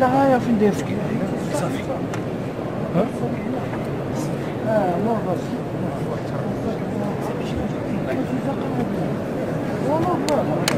لا يا فندم يفكي صافي ها والله بس والله